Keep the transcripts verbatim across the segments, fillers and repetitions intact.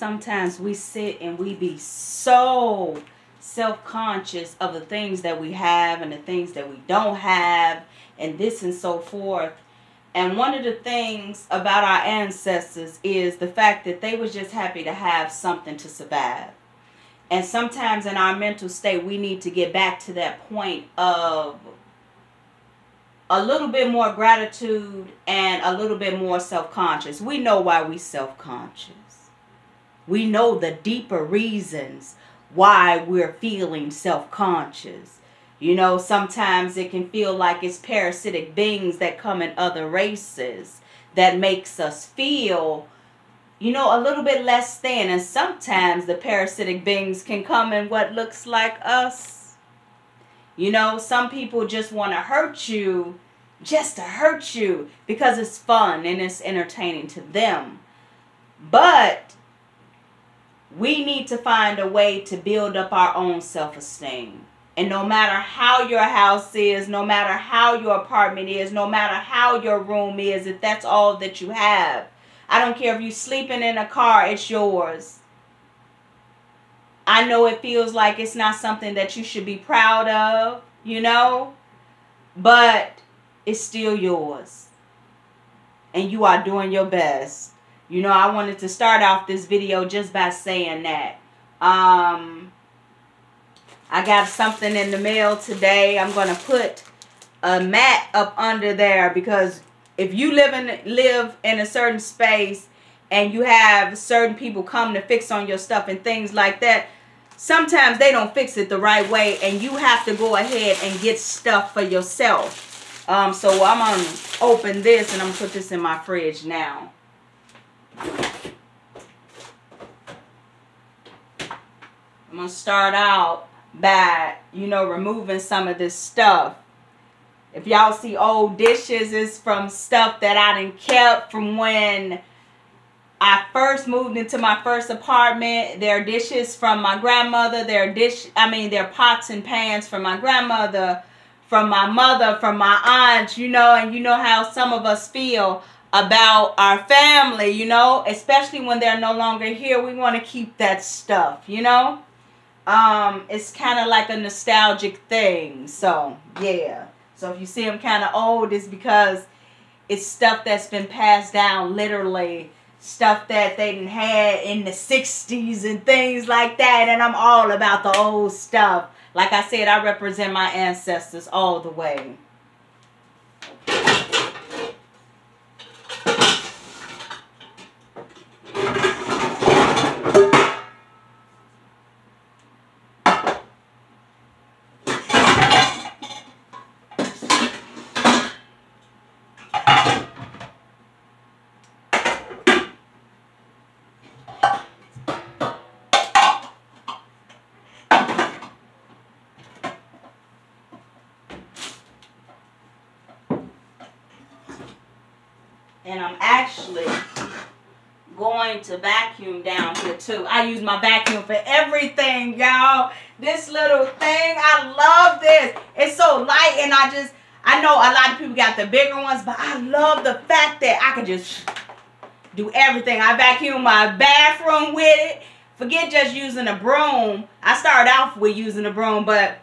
sometimes we sit and we be so self-conscious of the things that we have and the things that we don't have and this and so forth. And one of the things about our ancestors is the fact that they were just happy to have something to survive. And sometimes in our mental state, we need to get back to that point of a little bit more gratitude and a little bit more self-conscious. We know why we self-conscious. We know the deeper reasons why we're feeling self-conscious. You know, sometimes it can feel like it's parasitic beings that come in other races that makes us feel, you know, a little bit less than. And sometimes the parasitic beings can come in what looks like us. You know, some people just want to hurt you just to hurt you because it's fun and it's entertaining to them. But we need to find a way to build up our own self-esteem. And no matter how your house is, no matter how your apartment is, no matter how your room is, if that's all that you have, I don't care if you're sleeping in a car, it's yours. I know it feels like it's not something that you should be proud of, you know, but it's still yours. And you are doing your best. You know, I wanted to start off this video just by saying that. Um... I got something in the mail today. I'm going to put a mat up under there because if you live in, live in a certain space and you have certain people come to fix on your stuff and things like that, sometimes they don't fix it the right way and you have to go ahead and get stuff for yourself. Um, so I'm going to open this and I'm going to put this in my fridge now. I'm going to start out by, you know, removing some of this stuff. If y'all see old dishes, it's from stuff that I done kept from when I first moved into my first apartment. There are dishes from my grandmother. There are dish, I mean, there are pots and pans from my grandmother, from my mother, from my aunt, you know, and you know how some of us feel about our family, you know, especially when they're no longer here. We want to keep that stuff, you know. Um, it's kind of like a nostalgic thing. So, yeah. So, if you see them kind of old, it's because it's stuff that's been passed down, literally. Stuff that they didn't have in the sixties and things like that. And I'm all about the old stuff. Like I said, I represent my ancestors all the way. And I'm actually going to vacuum down here too. I use my vacuum for everything, y'all. This little thing, I love this. It's so light and I just, I know a lot of people got the bigger ones, but I love the fact that I can just do everything. I vacuum my bathroom with it. Forget just using a broom. I started off with using a broom, but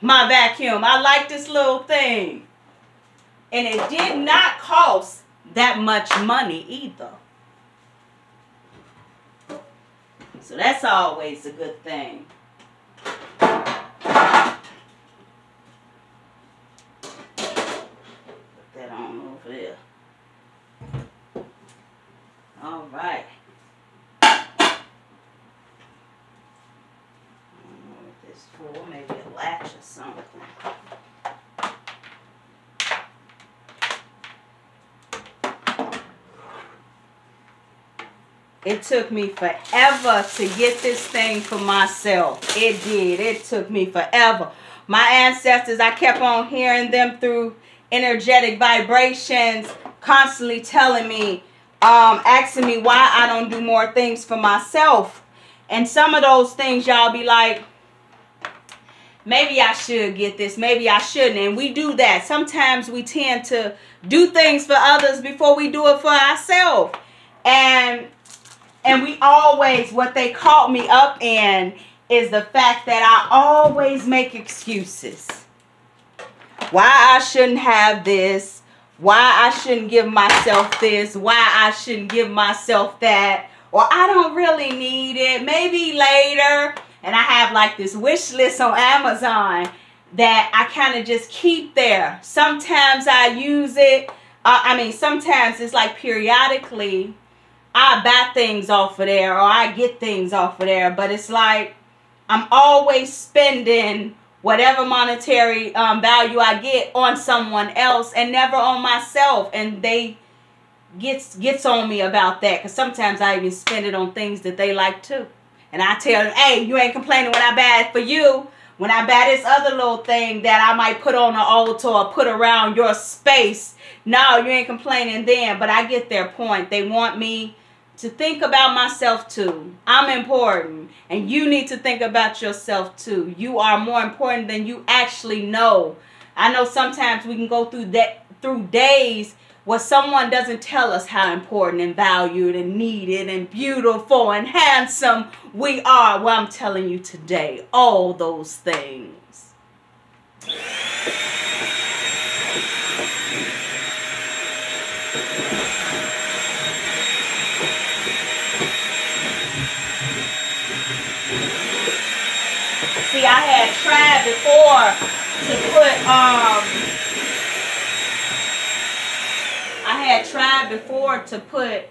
my vacuum, I like this little thing. And it did not cost that much money either. So that's always a good thing. Put that on over there. All right. I don't know what this is for. Maybe a latch or something. It took me forever to get this thing for myself. It did. It took me forever. My ancestors, I kept on hearing them through energetic vibrations, constantly telling me, um, asking me why I don't do more things for myself. And some of those things, y'all be like, maybe I should get this. Maybe I shouldn't. And we do that. Sometimes we tend to do things for others before we do it for ourselves. And And we always, what they caught me up in is the fact that I always make excuses. Why I shouldn't have this. Why I shouldn't give myself this. Why I shouldn't give myself that. Or I don't really need it. Maybe later. And I have like this wish list on Amazon that I kind of just keep there. Sometimes I use it. Uh, I mean, sometimes it's like periodically I buy things off of there or I get things off of there. But it's like I'm always spending whatever monetary um, value I get on someone else and never on myself. And they gets gets on me about that because sometimes I even spend it on things that they like too. And I tell them, hey, you ain't complaining when I buy it for you. When I buy this other little thing that I might put on an altar or put around your space, no, you ain't complaining then. But I get their point. They want me to think about myself too. I'm important. And you need to think about yourself too. You are more important than you actually know. I know sometimes we can go through that through days where someone doesn't tell us how important and valued and needed and beautiful and handsome we are. Well, I'm telling you today, all those things. See, I had tried before to put, um, I had tried before to put,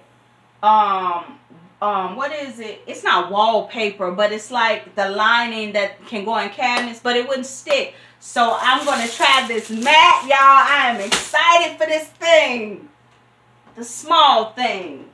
um, um, what is it? It's not wallpaper, but it's like the lining that can go in cabinets, but it wouldn't stick. So I'm going to try this mat, y'all. I am excited for this thing. The small things.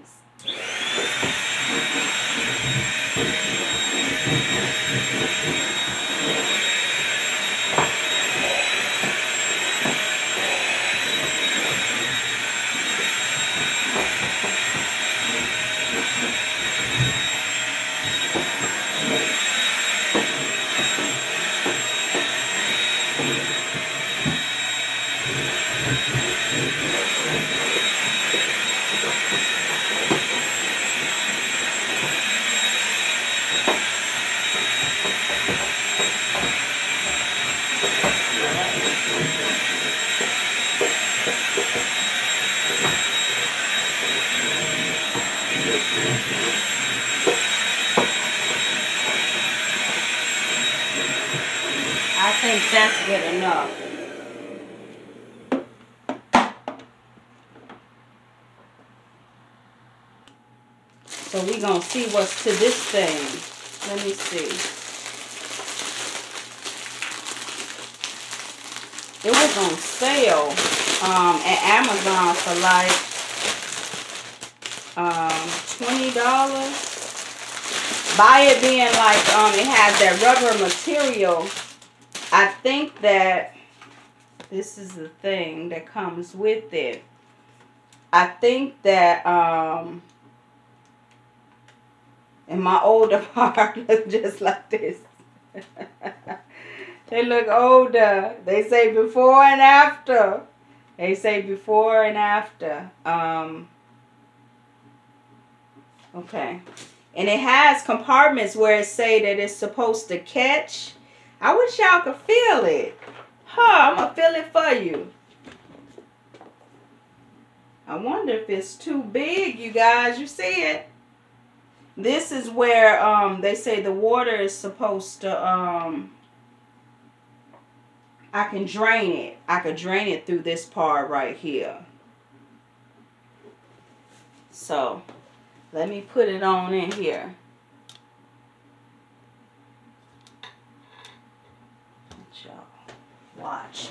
I think that's good enough. So we're going to see what's to this thing. Let me see. It was on sale um, at Amazon for like um, twenty dollars. By it being like um, it has that rubber material, I think that this is the thing that comes with it. I think that um, in my older part look just like this. They look older. They say before and after. They say before and after. Um, okay. And it has compartments where it say that it's supposed to catch. I wish y'all could feel it. Huh, I'm going to feel it for you. I wonder if it's too big, you guys. You see it? This is where um, they say the water is supposed to... Um, I can drain it. I could drain it through this part right here. So, let me put it on in here. Watch.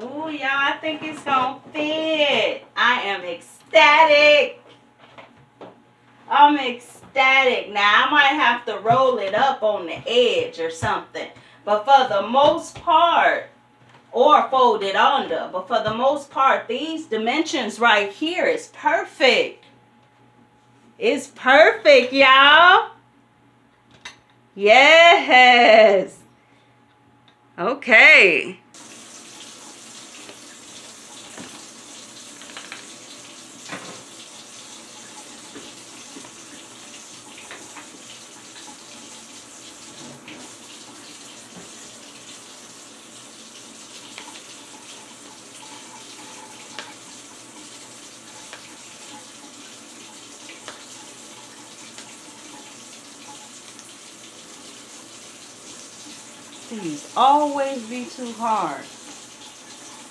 Oh, y'all, I think it's gonna fit. I am ecstatic. I'm ecstatic. Now, I might have to roll it up on the edge or something. But for the most part, or fold it under. But for the most part, these dimensions right here is perfect. It's perfect, y'all. Yes. Okay. please always be too hard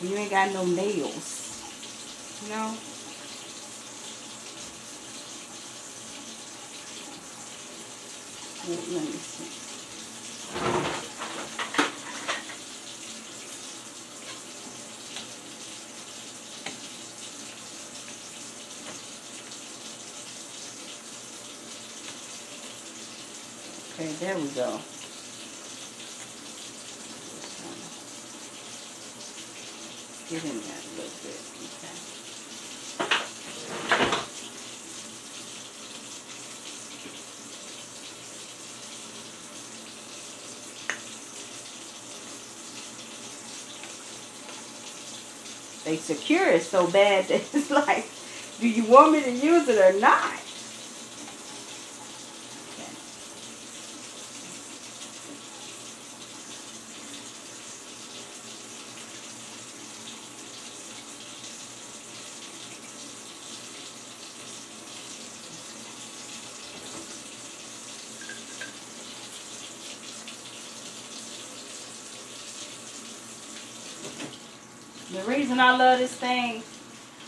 when you ain't got no nails, you know. Let me see. Okay, there we go. Get in that a little bit, okay. They secure it so bad that it's like, do you want me to use it or not? The reason I love this thing,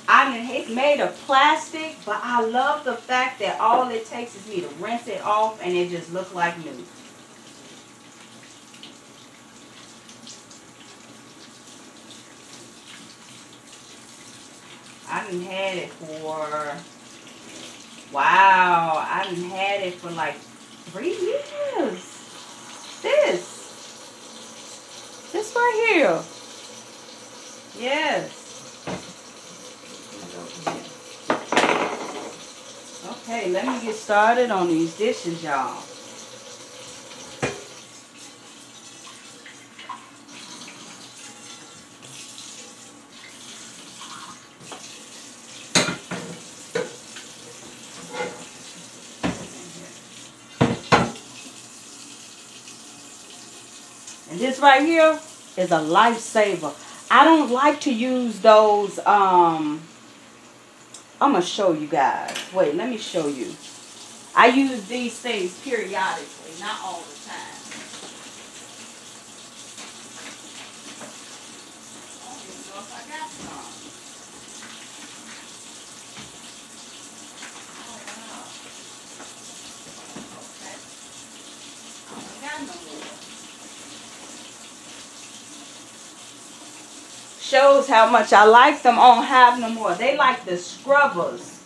I mean, it's made of plastic, but I love the fact that all it takes is me to rinse it off and it just looks like new. I done had it for, wow, I done had it for like three years. This, this right here. Yes. Okay, let me get started on these dishes, y'all. And this right here is a lifesaver. I don't like to use those, um, I'm going to show you guys. Wait, let me show you. I use these things periodically, not all the time. I don't even know if I got some. Oh, wow. Okay. I don't got no more. Shows how much I like them. I don't have no more. They like the scrubbers.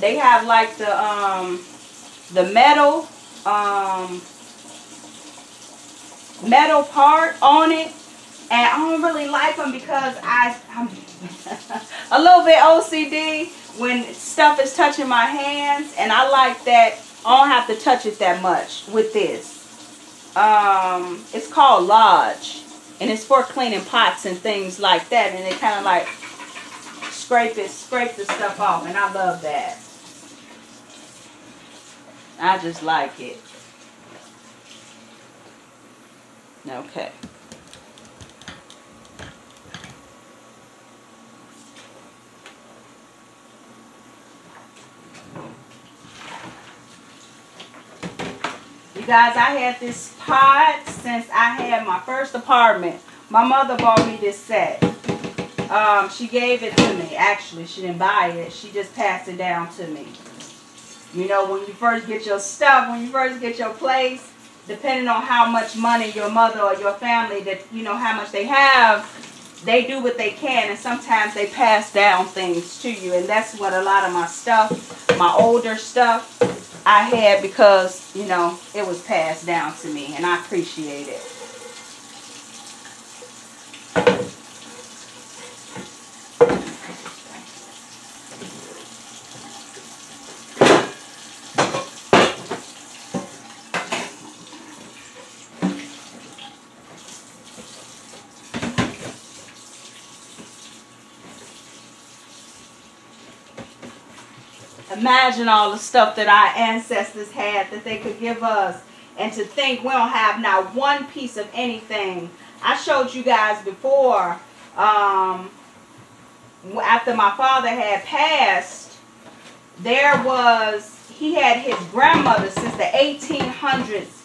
They have like the um the metal um metal part on it, and I don't really like them because I I'm a little bit O C D when stuff is touching my hands, and I like that I don't have to touch it that much with this. Um, it's called Lodge. And it's for cleaning pots and things like that. And they kind of like scrape it, scrape the stuff off. And I love that. I just like it. Okay. Guys, I had this pot since I had my first apartment. My mother bought me this set. Um, she gave it to me. Actually, she didn't buy it. She just passed it down to me. You know, when you first get your stuff, when you first get your place, depending on how much money your mother or your family, that you know how much they have, they do what they can, and sometimes they pass down things to you. And that's what a lot of my stuff, my older stuff, I had, because, you know, it was passed down to me, and I appreciate it. Imagine all the stuff that our ancestors had that they could give us, and to think we don't have not one piece of anything. I showed you guys before, um, after my father had passed, there was, he had his grandmother since the eighteen hundreds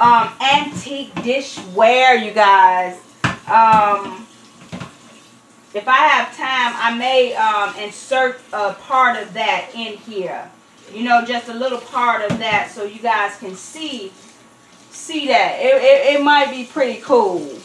um, antique dishware, you guys. Um, if I have time, I may um, insert a part of that in here. You know, just a little part of that so you guys can see see that. It, it, it might be pretty cool.